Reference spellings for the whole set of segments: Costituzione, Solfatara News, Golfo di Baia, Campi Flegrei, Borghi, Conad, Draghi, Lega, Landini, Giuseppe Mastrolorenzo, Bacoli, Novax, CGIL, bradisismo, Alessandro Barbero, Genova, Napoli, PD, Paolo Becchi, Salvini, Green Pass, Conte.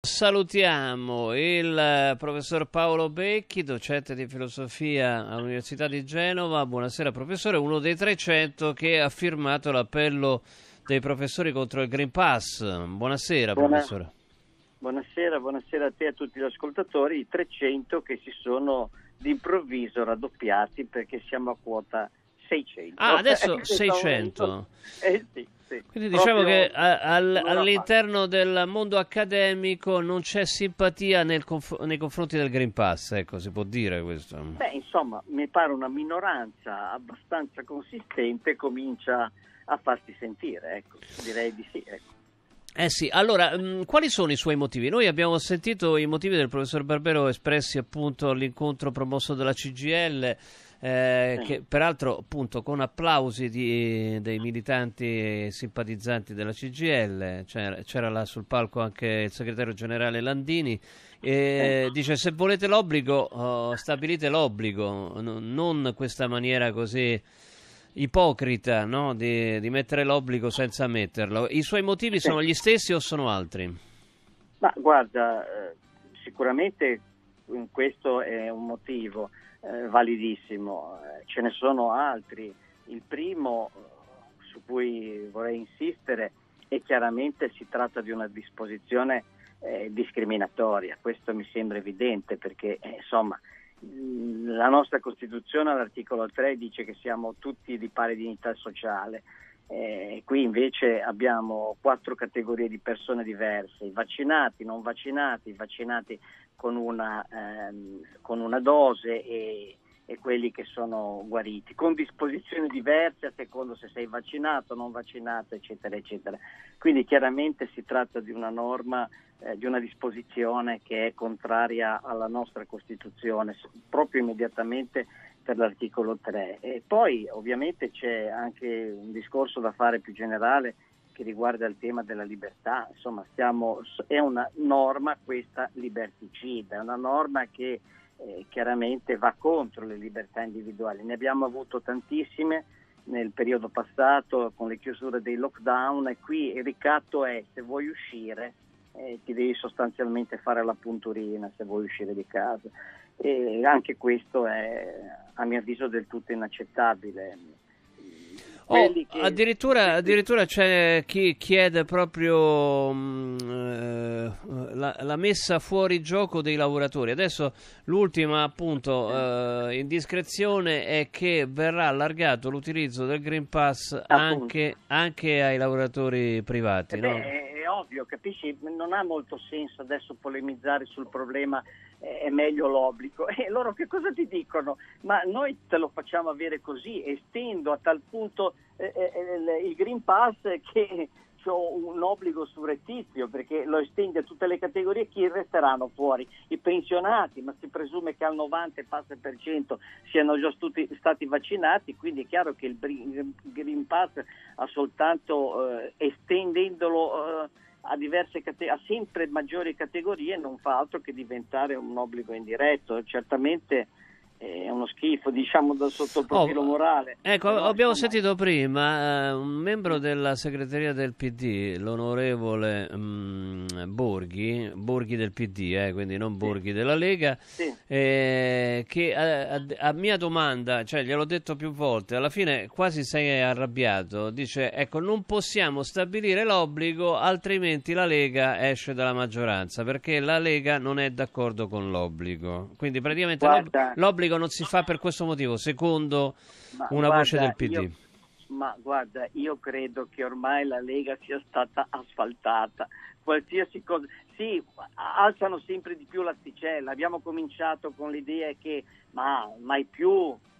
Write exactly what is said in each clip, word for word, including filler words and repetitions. Salutiamo il professor Paolo Becchi, docente di filosofia all'Università di Genova. Buonasera professore, uno dei trecento che ha firmato l'appello dei professori contro il Green Pass. Buonasera Buona... professore. Buonasera, buonasera a te e a tutti gli ascoltatori. I trecento che si sono d'improvviso raddoppiati perché siamo a quota seicento. Ah, adesso seicento. Eh sì. Sì, quindi diciamo che al, all'interno del mondo accademico non c'è simpatia nel conf- nei confronti del Green Pass, ecco, si può dire questo? Beh, insomma, mi pare una minoranza abbastanza consistente comincia a farsi sentire, ecco, direi di sì, ecco. Eh sì, allora, mh, quali sono i suoi motivi? Noi abbiamo sentito i motivi del professor Barbero espressi appunto all'incontro promosso dalla C G I L, eh, sì. che peraltro appunto con applausi di, dei militanti e simpatizzanti della C G I L, c'era, c'era là sul palco anche il segretario generale Landini, e sì. dice: se volete l'obbligo, oh, stabilite l'obbligo, no, non questa maniera così ipocrita, no? di, di mettere l'obbligo senza metterlo. I suoi motivi sono gli stessi o sono altri? Ma guarda, sicuramente questo è un motivo eh, validissimo, ce ne sono altri. Il primo su cui vorrei insistere è chiaramente si tratta di una disposizione eh, discriminatoria, questo mi sembra evidente perché eh, insomma la nostra Costituzione all'articolo tre dice che siamo tutti di pari dignità sociale, eh, qui invece abbiamo quattro categorie di persone diverse, i vaccinati, non vaccinati, i vaccinati con una, ehm, con una dose e, e quelli che sono guariti, con disposizioni diverse a secondo se sei vaccinato, non vaccinato, eccetera, eccetera. Quindi chiaramente si tratta di una norma, Eh, di una disposizione che è contraria alla nostra Costituzione proprio immediatamente per l'articolo tre, e poi ovviamente c'è anche un discorso da fare più generale che riguarda il tema della libertà. Insomma, stiamo, è una norma questa liberticida, è una norma che eh, chiaramente va contro le libertà individuali. Ne abbiamo avuto tantissime nel periodo passato con le chiusure dei lockdown, e qui il ricatto è: se vuoi uscire Eh, ti devi sostanzialmente fare la punturina se vuoi uscire di casa, e anche questo è a mio avviso del tutto inaccettabile. Oh, che... addirittura, addirittura c'è chi chiede proprio mh, eh, la, la messa fuori gioco dei lavoratori. Adesso l'ultima appunto eh, indiscrezione è che verrà allargato l'utilizzo del Green Pass anche, anche ai lavoratori privati, eh no? Beh, ovvio, capisci, non ha molto senso adesso polemizzare sul problema eh, è meglio l'obbligo, e loro che cosa ti dicono? Ma noi te lo facciamo avere così, estendo a tal punto eh, eh, il Green Pass che ho un obbligo surrettizio perché lo estende a tutte le categorie. Chi resteranno fuori? I pensionati, ma si presume che al novanta e passa per cento siano già tutti stati vaccinati, quindi è chiaro che il Green Pass ha soltanto eh, estendendolo eh, a diverse cate- a sempre maggiori categorie non fa altro che diventare un obbligo indiretto. Certamente è uno schifo, diciamo, dal sotto il profilo oh, morale. Ecco, no, abbiamo sentito prima eh, un membro della segreteria del P D, l'onorevole mh, Borghi, Borghi del P D, eh, quindi non sì. Borghi della Lega, sì. eh, che a, a, a mia domanda, cioè gliel'ho detto più volte, alla fine quasi sei arrabbiato, dice: ecco, non possiamo stabilire l'obbligo, altrimenti la Lega esce dalla maggioranza, perché la Lega non è d'accordo con l'obbligo. Quindi praticamente Guarda, l'obbligo non si fa per questo motivo, secondo ma una guarda, voce del P D. Io, ma guarda, io credo che ormai la Lega sia stata asfaltata. Qualsiasi cosa, sì, alzano sempre di più l'asticella. Abbiamo cominciato con l'idea che ma mai più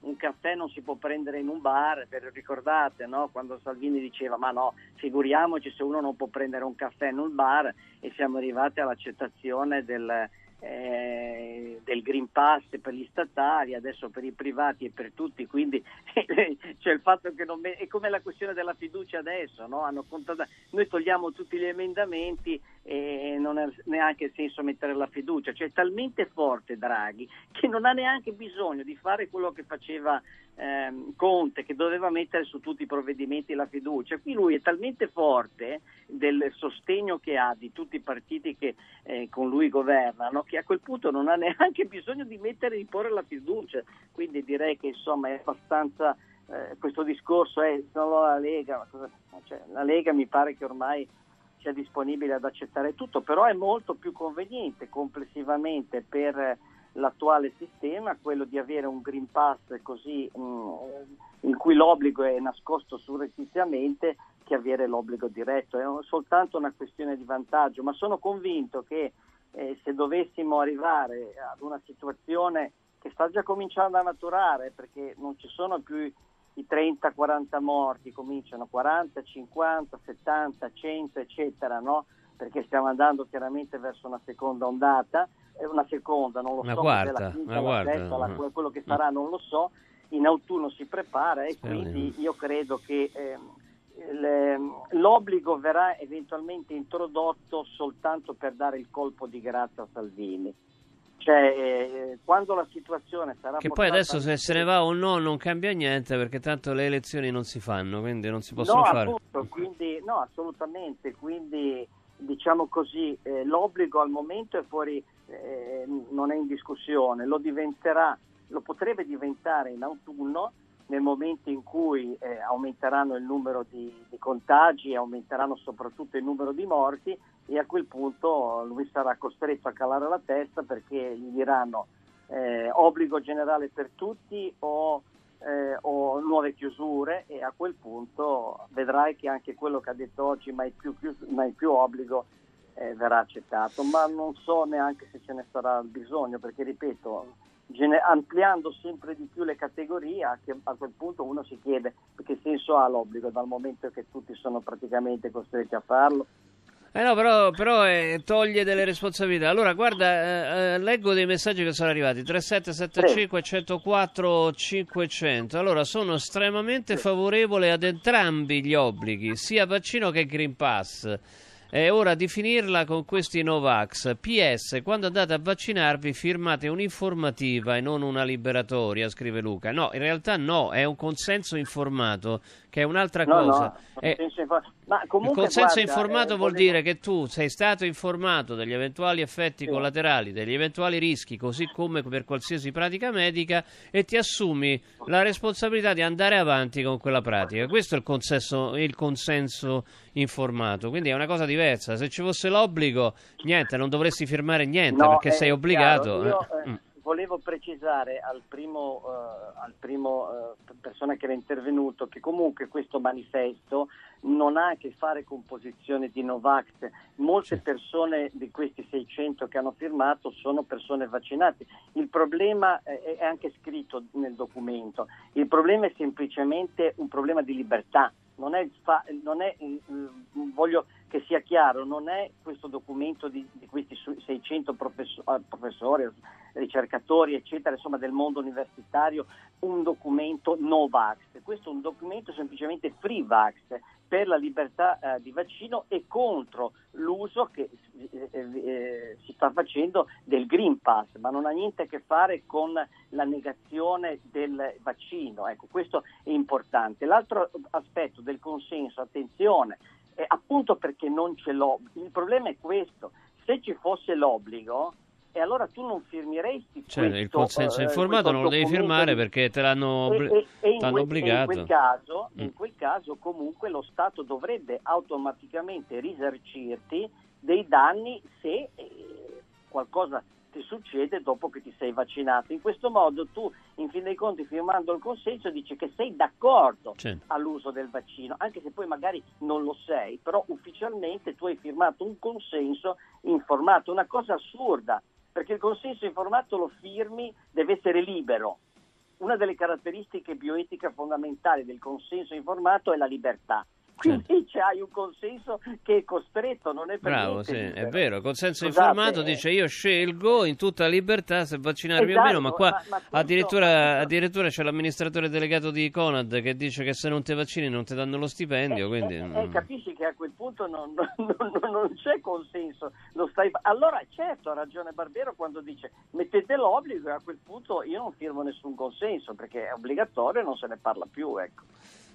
un caffè non si può prendere in un bar, ve lo ricordate, no? Quando Salvini diceva ma no, figuriamoci se uno non può prendere un caffè in un bar, e siamo arrivati all'accettazione del Eh, del Green Pass per gli statali, adesso per i privati e per tutti. Quindi eh, cioè il fatto che non me... è come la questione della fiducia adesso, no? Hanno contato... noi togliamo tutti gli emendamenti e non ha neanche senso mettere la fiducia, cioè è talmente forte Draghi che non ha neanche bisogno di fare quello che faceva ehm, Conte, che doveva mettere su tutti i provvedimenti la fiducia. Qui lui è talmente forte del sostegno che ha di tutti i partiti che eh, con lui governano, che a quel punto non ha neanche bisogno di mettere, di porre la fiducia. Quindi direi che insomma è abbastanza eh, questo discorso è solo la Lega, cioè, la Lega mi pare che ormai sia disponibile ad accettare tutto, però è molto più conveniente complessivamente per l'attuale sistema quello di avere un Green Pass così mh, in cui l'obbligo è nascosto surrettiziamente, che avere l'obbligo diretto. È soltanto una questione di vantaggio, ma sono convinto che eh, se dovessimo arrivare ad una situazione che sta già cominciando a maturare, perché non ci sono più i trenta quaranta morti, cominciano quaranta, cinquanta, settanta, cento eccetera, no? Perché stiamo andando chiaramente verso una seconda ondata, una seconda, non lo una so, quarta, la quinta, la sesta, la, quello che sarà non lo so, in autunno si prepara e quindi io credo che eh, le, l'obbligo verrà eventualmente introdotto soltanto per dare il colpo di grazia a Salvini. Cioè, eh, quando la situazione sarà che poi adesso se se ne va o no non cambia niente, perché tanto le elezioni non si fanno, quindi non si possono no, fare appunto, quindi, no assolutamente quindi diciamo così eh, l'obbligo al momento è fuori, eh, non è in discussione, lo diventerà, lo potrebbe diventare in autunno nel momento in cui eh, aumenteranno il numero di, di contagi, aumenteranno soprattutto il numero di morti, e a quel punto lui sarà costretto a calare la testa, perché gli diranno eh, obbligo generale per tutti o, eh, o nuove chiusure, e a quel punto vedrai che anche quello che ha detto oggi mai più, chius- mai più obbligo eh, verrà accettato, ma non so neanche se ce ne sarà bisogno, perché ripeto, ampliando sempre di più le categorie, a quel punto uno si chiede che senso ha l'obbligo dal momento che tutti sono praticamente costretti a farlo. Eh no, però, però eh, toglie delle responsabilità. Allora guarda, eh, leggo dei messaggi che sono arrivati, trentasette settantacinque centoquattro cinquecento. Allora, sono estremamente favorevole ad entrambi gli obblighi, sia vaccino che Green Pass. È ora di finirla con questi Novax. P S, quando andate a vaccinarvi firmate un'informativa e non una liberatoria, scrive Luca. No, in realtà no, è un consenso informato, che è un'altra no, cosa. No, è... infor... Ma comunque, il consenso guarda, informato eh, vuol volevo... dire che tu sei stato informato degli eventuali effetti sì. collaterali, degli eventuali rischi, così come per qualsiasi pratica medica, e ti assumi la responsabilità di andare avanti con quella pratica. Questo è il consenso, il consenso informato, quindi è una cosa di diversa. Se ci fosse l'obbligo, niente, non dovresti firmare niente, no, perché sei obbligato. Chiaro. Io eh, volevo precisare al primo, eh, al primo eh, persona che era intervenuto, che comunque questo manifesto non ha a che fare con posizioni di Novax. Molte sì. persone di questi seicento che hanno firmato sono persone vaccinate. Il problema eh, è anche scritto nel documento. Il problema è semplicemente un problema di libertà. Non è, non è, voglio che sia chiaro, non è questo documento di, di questi seicento professor, professori, ricercatori, eccetera, insomma del mondo universitario, un documento Novax. Questo è un documento semplicemente free vax, per la libertà eh, di vaccino e contro l'uso che eh, eh, si sta facendo del Green Pass, ma non ha niente a che fare con la negazione del vaccino. Ecco, questo è importante. L'altro aspetto del consenso, attenzione, è appunto perché non c'è l'obbligo. Il problema è questo: se ci fosse l'obbligo, e allora tu non firmeresti cioè, questo. Il consenso eh, informato non lo devi firmare di... perché te l'hanno, obli... e, e, e t'hanno in, obbligato. E in, quel caso, mm. in quel caso comunque lo Stato dovrebbe automaticamente risarcirti dei danni se eh, qualcosa ti succede dopo che ti sei vaccinato. In questo modo tu, in fin dei conti, firmando il consenso, dici che sei d'accordo C'è. all'uso del vaccino, anche se poi magari non lo sei, però ufficialmente tu hai firmato un consenso informato, una cosa assurda. Perché il consenso informato lo firmi, deve essere libero. Una delle caratteristiche bioetiche fondamentali del consenso informato è la libertà. Quindi certo. C'hai un consenso che è costretto, non è per Bravo, niente. Bravo, sì, è vero. Il consenso Scusate, informato dice io scelgo in tutta libertà se vaccinarmi esatto, o meno, ma qua ma, ma tutto, addirittura, addirittura c'è l'amministratore delegato di Conad che dice che se non ti vaccini non ti danno lo stipendio. Eh, quindi, eh, mm. eh, capisci che a quel punto non, non, non, non c'è consenso. Non stai... Allora certo, ha ragione Barbero quando dice mettete l'obbligo e a quel punto io non firmo nessun consenso perché è obbligatorio e non se ne parla più, ecco.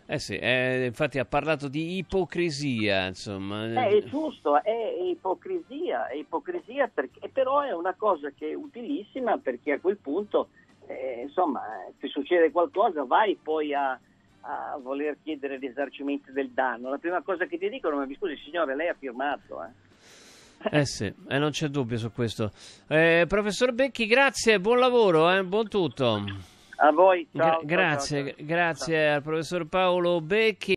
Eh sì, eh, infatti ha parlato di ipocrisia, insomma. Eh, è giusto, è ipocrisia, è ipocrisia perché, però è una cosa che è utilissima perché a quel punto, eh, insomma, se succede qualcosa vai poi a, a voler chiedere risarcimento del danno. La prima cosa che ti dicono, ma mi scusi signore, lei ha firmato, eh. Eh sì, eh, non c'è dubbio su questo. Eh, professor Becchi, grazie, buon lavoro, eh, buon tutto. A voi, ciao. Gra- grazie, ciao, ciao. grazie ciao. al professor Paolo Becchi.